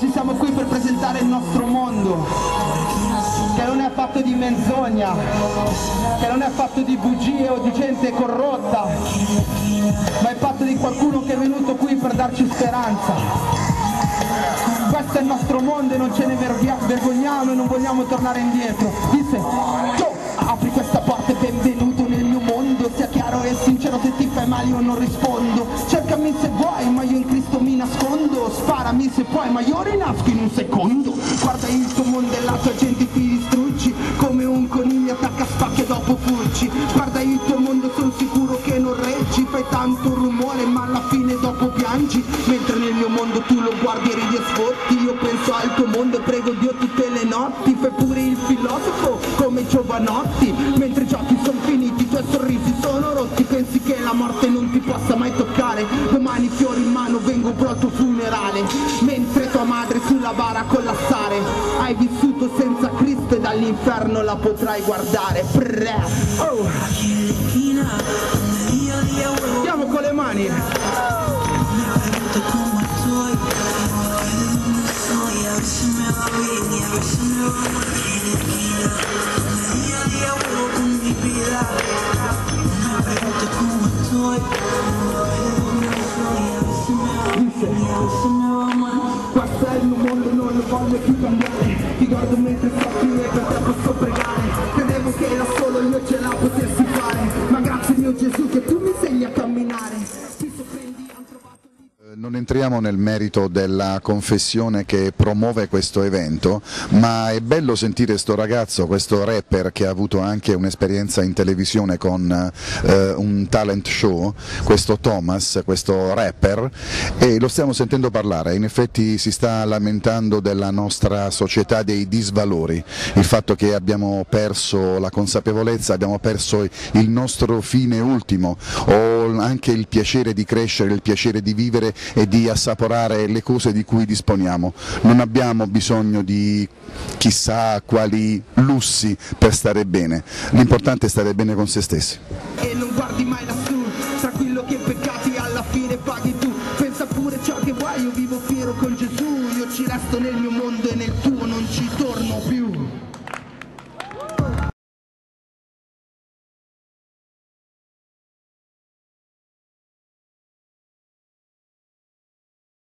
oggi siamo qui per presentare il nostro mondo, che non è fatto di menzogna, che non è fatto di bugie o di gente corrotta, ma è fatto di qualcuno che è venuto qui per darci speranza. Questo è il nostro mondo e non ce ne vergogniamo e non vogliamo tornare indietro. Disse, ciao, apri questa porta e benvenuto nel mio mondo, sia chiaro e sincero, se ti fai male io non rispondo. Cercami se vuoi, ma io in Cristo mi nascondo, sparami se puoi, ma io rinasco in un secondo. Guarda il tuo mondo e la tua gente ti distruggi, come un coniglio attacca spacche e dopo fuggi. Guarda il tuo mondo, sono sicuro che non reggi, fai tanto rumore ma alla fine dopo piangi. Mentre nel mio mondo tu lo guardi e ridi e sfotti, io penso al tuo mondo e prego Dio tutte le notti. Fai pure il filosofo come giovanotti, mentre i giochi sono finiti, i tuoi sorrisi sono rotti. Pensi che la morte non ti possa mai toccare, domani fiori in mano vengo pro al tuo funerale. Mentre tua madre sulla bara collassare, hai vissuto senza Cristo e dall'inferno la potrai guardare. Oh. Andiamo con le mani. Questo è il mio mondo, non lo voglio più cambiare. Ti guardo mentre scappi e per te posso pregare. Credevo che da solo io ce la potessi fare, ma grazie mio Gesù che tu mi insegni a camminare. Non entriamo nel merito della confessione che promuove questo evento, ma è bello sentire sto ragazzo, questo rapper che ha avuto anche un'esperienza in televisione con un talent show, questo Thomas, questo rapper, e lo stiamo sentendo parlare. In effetti si sta lamentando della nostra società dei disvalori, il fatto che abbiamo perso la consapevolezza, abbiamo perso il nostro fine ultimo, o anche il piacere di crescere, il piacere di vivere e di assaporare le cose di cui disponiamo. Non abbiamo bisogno di chissà quali lussi per stare bene, l'importante è stare bene con se stessi. E non guardi mai lassù, tranquillo che peccati alla fine paghi tu. Pensa pure ciò che vuoi, io vivo fiero con Gesù, io ci resto nel mio mondo e nel tuo.